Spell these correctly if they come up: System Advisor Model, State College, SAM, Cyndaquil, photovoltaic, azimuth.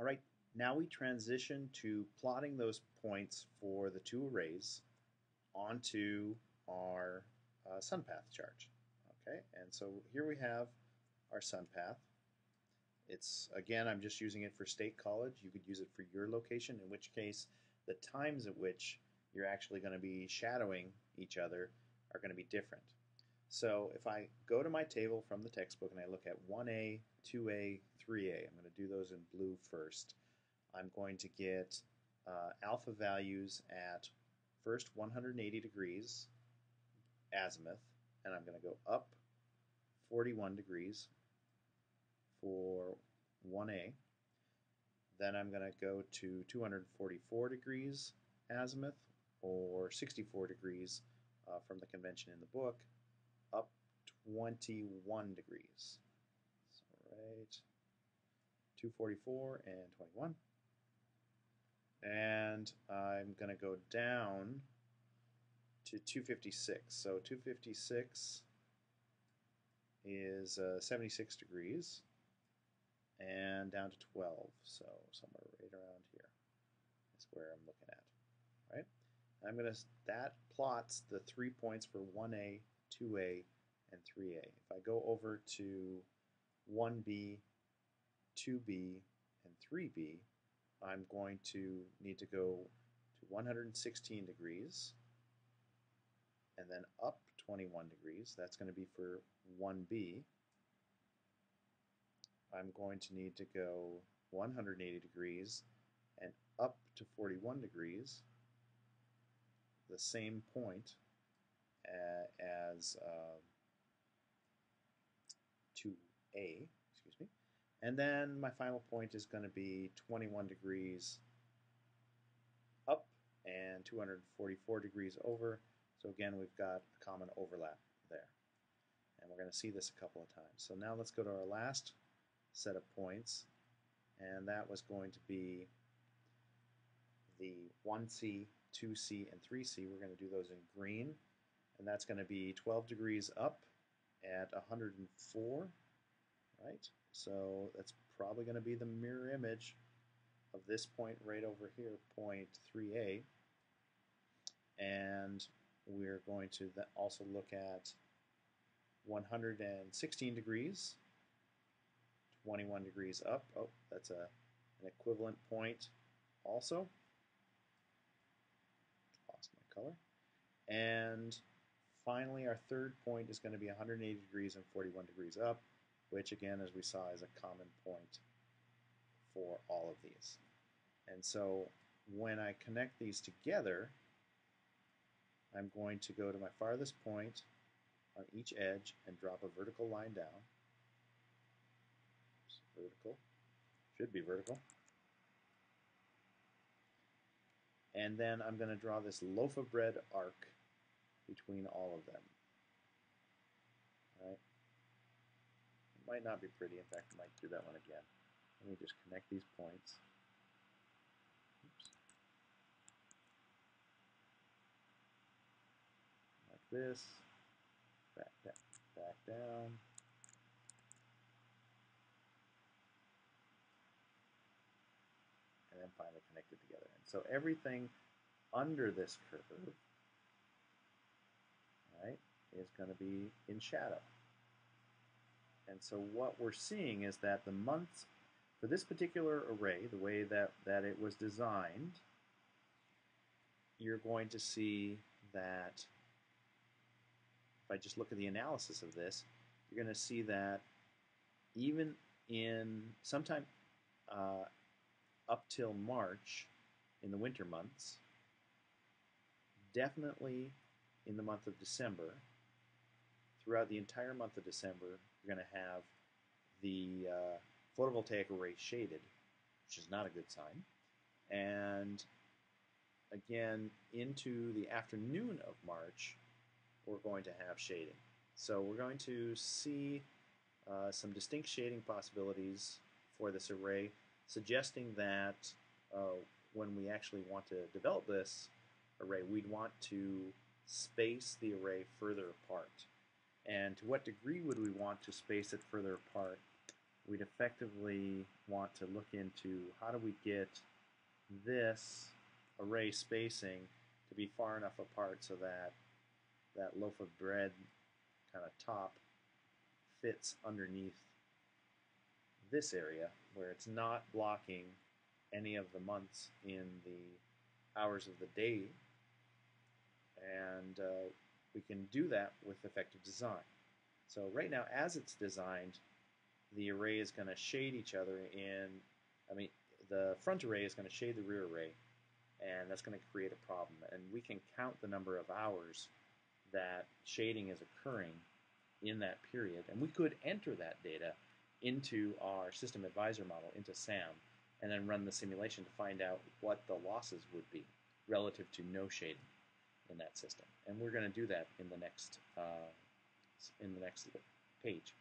All right, now we transition to plotting those points for the two arrays onto our sun path chart. Okay, and so here we have our sun path. It's, again, I'm just using it for State College. You could use it for your location, in which case the times at which you're actually going to be shadowing each other are going to be different. So if I go to my table from the textbook and I look at 1A, 2A, 3A, I'm going to do those in blue first. I'm going to get alpha values at first 180 degrees azimuth, and I'm going to go up 41 degrees for 1A. Then I'm going to go to 244 degrees azimuth, or 64 degrees from the convention in the book, up 21 degrees. So right, 244 and 21. And I'm going to go down to 256. So 256 is 76 degrees, and down to 12, so somewhere right around here is where I'm looking at. All right, I'm going to, that plots the 3 points for 1A, 2A, and 3A. If I go over to 1B, 2B, and 3B, I'm going to need to go to 116 degrees and then up 21 degrees. That's going to be for 1B. I'm going to need to go 180 degrees and up to 41 degrees, the same point as 2A, excuse me. And then my final point is going to be 21 degrees up and 244 degrees over. So again, we've got a common overlap there. And we're going to see this a couple of times. So now let's go to our last set of points, and that was going to be the 1C, 2C, and 3C. We're going to do those in green, and that's going to be 12 degrees up at 104, right? So that's probably going to be the mirror image of this point right over here, point 3A, and we're going to also look at 116 degrees, 21 degrees up. Oh, that's an equivalent point also. Lost my color. And finally, our third point is going to be 180 degrees and 41 degrees up, which again, as we saw, is a common point for all of these. And so when I connect these together, I'm going to go to my farthest point on each edge and drop a vertical line down. Vertical, should be vertical. And then I'm going to draw this loaf of bread arc between all of them. All right. It might not be pretty. In fact, I might do that one again. Let me just connect these points. Oops. Like this. Back down. And then finally connected together. And so everything under this curve, right, is going to be in shadow. And so what we're seeing is that the months for this particular array, the way that it was designed, you're going to see that if I just look at the analysis of this, you're going to see that even in sometime up till March in the winter months, definitely in the month of December, throughout the entire month of December, you're going to have the photovoltaic array shaded, which is not a good sign. And again, into the afternoon of March, we're going to have shading. So we're going to see some distinct shading possibilities for this array, suggesting that when we actually want to develop this array, we'd want to space the array further apart. And to what degree would we want to space it further apart we'd effectively want to look into how do we get this array spacing to be far enough apart so that that loaf of bread kind of top fits underneath this area where it's not blocking any of the months in the hours of the day, and we can do that with effective design. So right now, as it's designed, the array is going to shade each other in, the front array is going to shade the rear array, and that's going to create a problem. And we can count the number of hours that shading is occurring in that period, and we could enter that data into our system advisor model, into SAM, and then run the simulation to find out what the losses would be relative to no shading in that system. And we're going to do that in the next page.